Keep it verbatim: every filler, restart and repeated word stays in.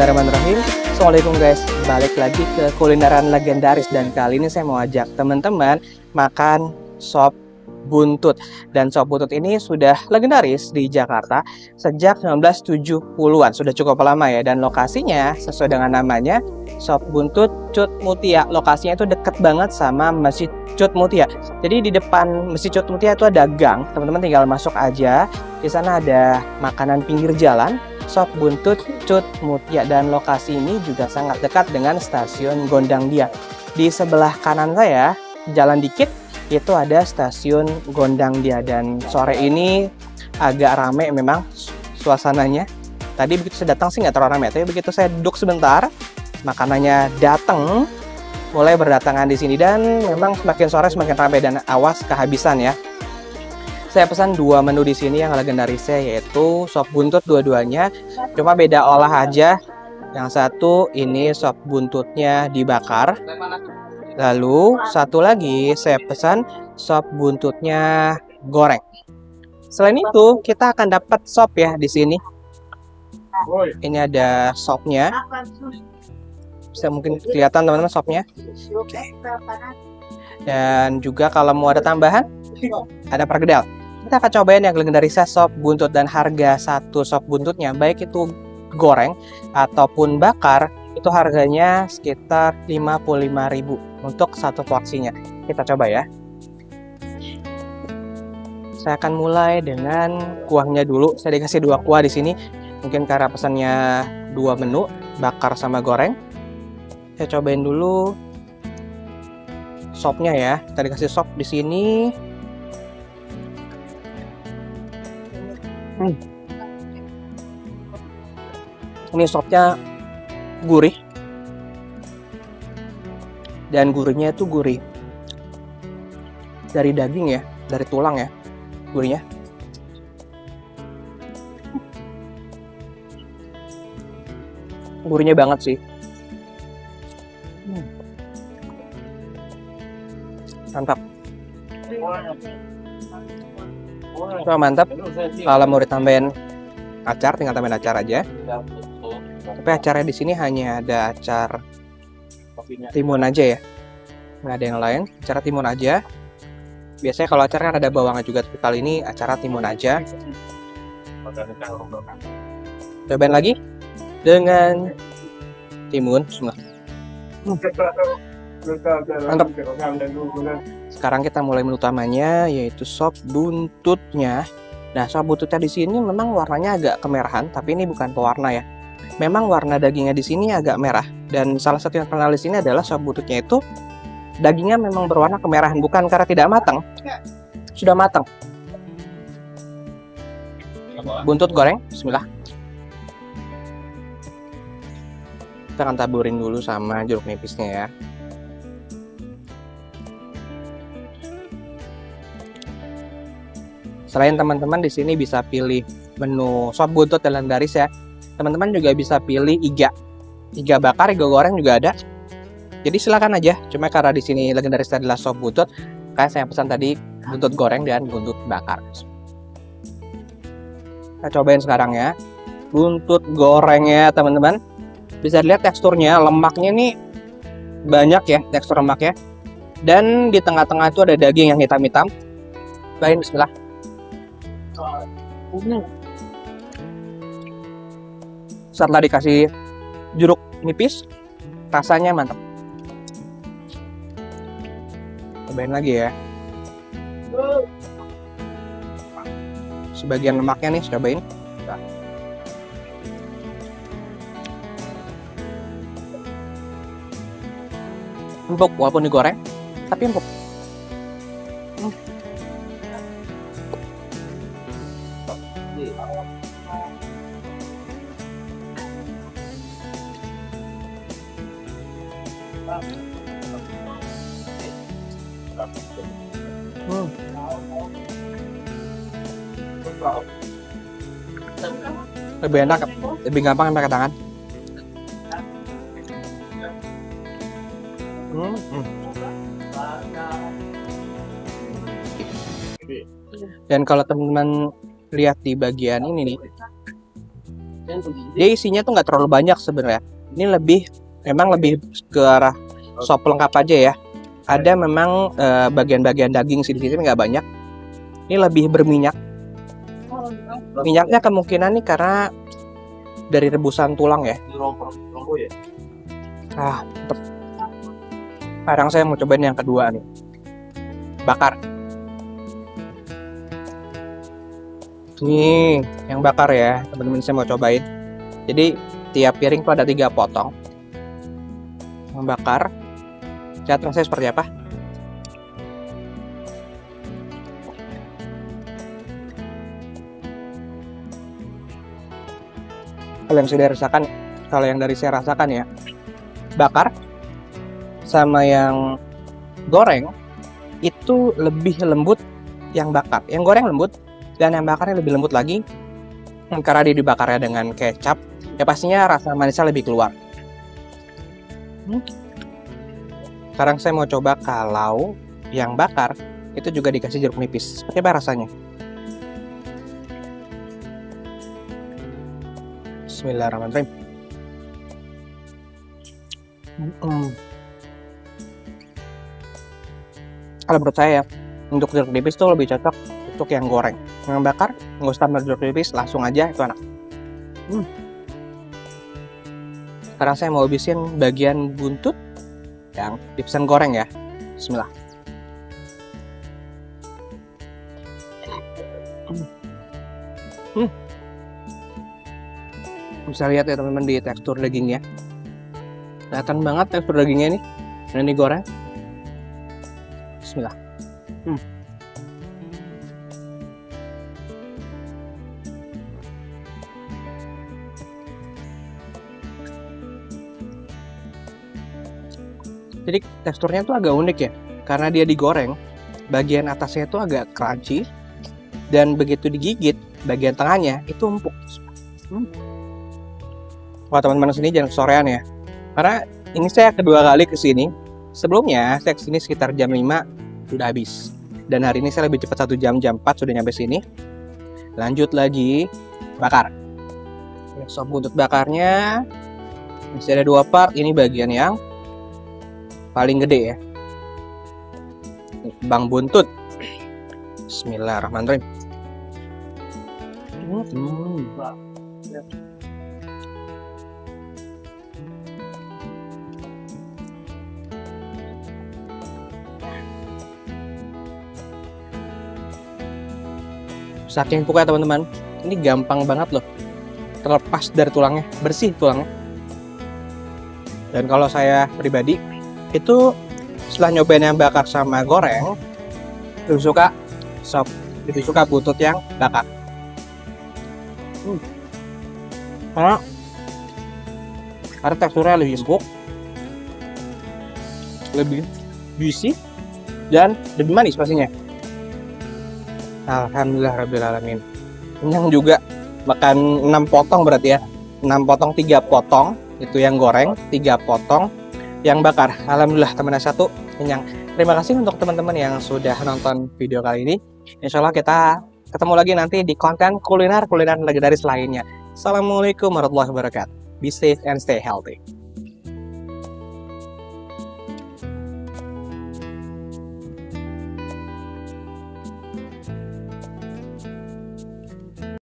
Bismillahirrahmanirrahim. Assalamualaikum guys, balik lagi ke kulineran legendaris. Dan kali ini saya mau ajak teman-teman makan sop buntut. Dan sop buntut ini sudah legendaris di Jakarta sejak seribu sembilan ratus tujuh puluhan, sudah cukup lama ya. Dan lokasinya sesuai dengan namanya, sop buntut Cut Meutia. Lokasinya itu deket banget sama Masjid Cut Meutia. Jadi di depan Masjid Cut Meutia itu ada gang, teman-teman tinggal masuk aja. Di sana ada makanan pinggir jalan, sop buntut Cut Meutia, dan lokasi ini juga sangat dekat dengan stasiun Gondangdia. Di sebelah kanan saya, jalan dikit, itu ada stasiun Gondangdia. Dan sore ini agak rame memang suasananya. Tadi begitu saya datang sih nggak terlalu rame, tapi begitu saya duduk sebentar, makanannya datang, mulai berdatangan di sini. Dan memang semakin sore semakin rame, dan awas kehabisan ya. Saya pesan dua menu di sini yang legendarisnya, yaitu sop buntut dua-duanya, cuma beda olah aja. Yang satu ini sop buntutnya dibakar, lalu satu lagi saya pesan sop buntutnya goreng. Selain itu kita akan dapat sop ya di sini. Ini ada sopnya, bisa mungkin kelihatan teman-teman sopnya. Dan juga kalau mau ada tambahan, ada pergedel. Kita akan cobain yang legendarisnya sop buntut. Dan harga satu sop buntutnya, baik itu goreng ataupun bakar, itu harganya sekitar lima puluh lima ribu untuk satu porsinya. Kita coba ya. Saya akan mulai dengan kuahnya dulu. Saya dikasih dua kuah di sini, mungkin karena pesannya dua menu, bakar sama goreng. Saya cobain dulu sopnya ya. Kita dikasih sop di sini. Hmm. Ini sopnya gurih, dan gurihnya itu gurih dari daging ya, dari tulang ya gurihnya. Gurihnya banget sih. Hmm. Mantap. Wah, mantap. Kalau mau ditambahin acar, tinggal tambahin acar aja. Tapi acarnya di sini hanya ada acar timun aja ya, nggak ada yang lain. Acara timun aja. Biasanya kalau acar kan ada bawangnya juga, tapi kali ini acara timun aja. Cobain lagi dengan timun. Hmm. Mantap. Sekarang kita mulai menu utamanya, yaitu sop buntutnya. Nah, sop buntutnya di sini memang warnanya agak kemerahan, tapi ini bukan pewarna ya. Memang warna dagingnya di sini agak merah, dan salah satu yang terkenal di sini adalah sop buntutnya itu dagingnya memang berwarna kemerahan, bukan karena tidak matang. Sudah matang. Buntut goreng, bismillah. Kita akan taburin dulu sama jeruk nipisnya ya. Selain teman-teman di sini bisa pilih menu sop buntut dan legendaris ya, teman-teman juga bisa pilih iga, iga bakar, iga goreng juga ada. Jadi silakan aja. Cuma karena di sini legendaris adalah sop buntut, kayak saya pesan tadi buntut goreng dan buntut bakar. Kita cobain sekarang ya, buntut gorengnya teman-teman. Bisa dilihat teksturnya, lemaknya nih banyak ya, tekstur lemaknya. Dan di tengah-tengah itu ada daging yang hitam-hitam. Baik, bismillah. Hmm. Setelah dikasih jeruk nipis, rasanya mantap. Cobain lagi ya. Sebagian lemaknya nih, cobain. Empuk walaupun digoreng, tapi empuk. Hmm. Lebih enak, lebih gampang pakai tangan. Hmm. Hmm. Dan kalau teman-teman lihat di bagian ini nih, Dia isinya tuh nggak terlalu banyak sebenarnya. Ini lebih, memang lebih ke arah sop lengkap aja ya. Ada memang bagian-bagian eh, daging sih di sini, nggak banyak. Ini lebih berminyak. Minyaknya kemungkinan nih karena dari rebusan tulang ya. Ah, sekarang saya mau cobain yang kedua nih. Bakar. Nih, yang bakar ya, teman-teman, saya mau cobain. Jadi tiap piring tuh ada tiga potong. Yang bakar. Lihat rasanya seperti apa? Kalau yang sudah rasakan, kalau yang dari saya rasakan ya, bakar sama yang goreng itu lebih lembut yang bakar. Yang goreng lembut. Dan yang bakarnya lebih lembut lagi karena dia dibakarnya dengan kecap. Ya pastinya rasa manisnya lebih keluar. Hmm. Sekarang saya mau coba kalau yang bakar itu juga dikasih jeruk nipis. Seperti apa rasanya? Bismillahirrahmanirrahim. Hmm. Kalau menurut saya untuk jeruk nipis itu lebih cocok untuk yang goreng. Yang bakar nggak usah tambah jeruk nipis, langsung aja itu enak. Hmm. Sekarang saya mau habisin bagian buntut yang dipesan goreng ya. Bismillah. Hmm. Hmm. Bisa lihat ya teman-teman di tekstur dagingnya. Kelihatan banget tekstur dagingnya nih. Nah, ini goreng. Bismillah. Hmm. Jadi teksturnya tuh agak unik ya, karena dia digoreng, bagian atasnya tuh agak crunchy, dan begitu digigit, bagian tengahnya itu empuk. Hmm. Wah teman-teman, sini jangan kesorean ya, karena ini saya kedua kali kesini. Sebelumnya saya kesini sekitar jam lima sudah habis, dan hari ini saya lebih cepat satu jam, jam empat sudah nyampe sini. Lanjut lagi bakar. Sop buntut bakarnya masih ada dua part, ini bagian yang paling gede ya, bang buntut. Bismillahirrahmanirrahim. Hmm. Saking empuknya teman-teman, ini gampang banget loh terlepas dari tulangnya, bersih tulangnya. Dan kalau saya pribadi itu setelah nyobain yang bakar sama goreng, lebih suka sop, lebih suka buntut yang bakar. Hmm. Karena karena teksturnya lebih empuk, lebih juicy, dan lebih manis pastinya. Alhamdulillah rabbil alamin. Kenyang juga, makan enam potong berarti ya. enam potong, tiga potong itu yang goreng, tiga potong yang bakar. Alhamdulillah teman-teman, satu kenyang. Terima kasih untuk teman-teman yang sudah nonton video kali ini. Insya Allah kita ketemu lagi nanti di konten kuliner-kuliner legendaris lainnya. Assalamualaikum warahmatullahi wabarakatuh. Be safe and stay healthy.